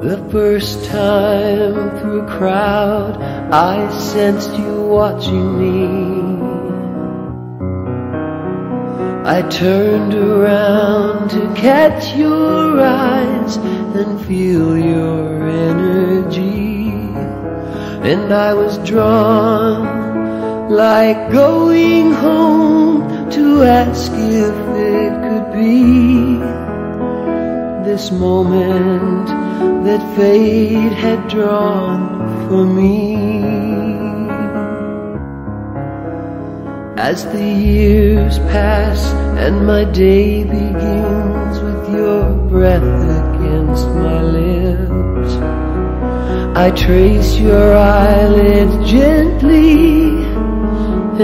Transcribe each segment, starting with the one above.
The first time through crowd I sensed you watching me. I turned around to catch your eyes and feel your energy, and I was drawn like going home to ask if it could be. This moment that fate had drawn for me. As the years pass and my day begins with your breath against my lips, I trace your eyelids gently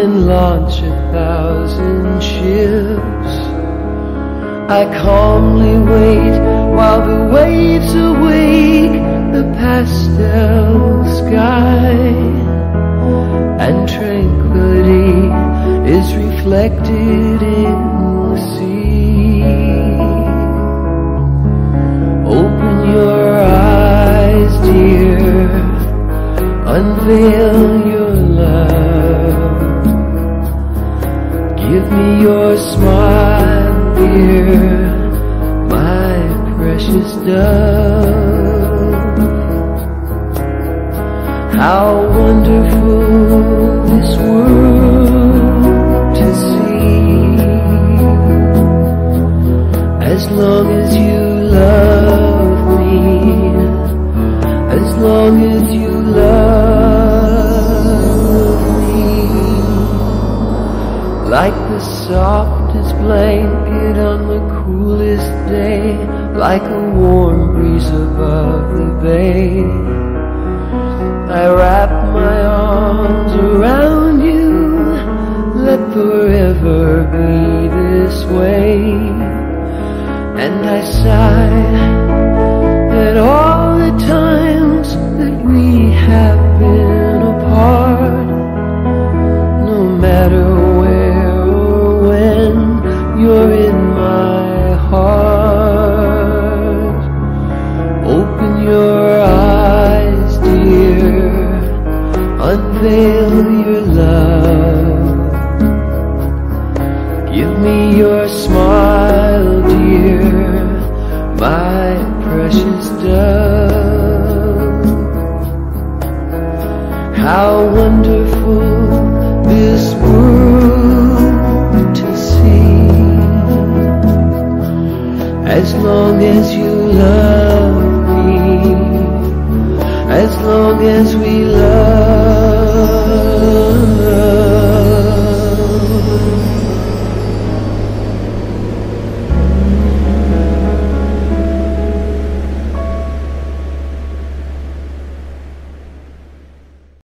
and launch 1,000 ships. I calmly wait while the waves awake the pastel sky, and tranquility is reflected in the sea. Open your eyes, dear, unveil your love, give me your smile, dear, my precious dove. How wonderful this world to see. As long as you love me, as long as you love me. Like the soft blanket on the coolest day, like a warm breeze above the bay, I wrap my arms around you. Let forever be this way. And I sigh at all the times that we have been apart, no matter you're in my heart. Open your eyes, dear, unveil your love, give me your smile, dear, my precious dove. How wonderful this world to see. As long as you love me, as long as we love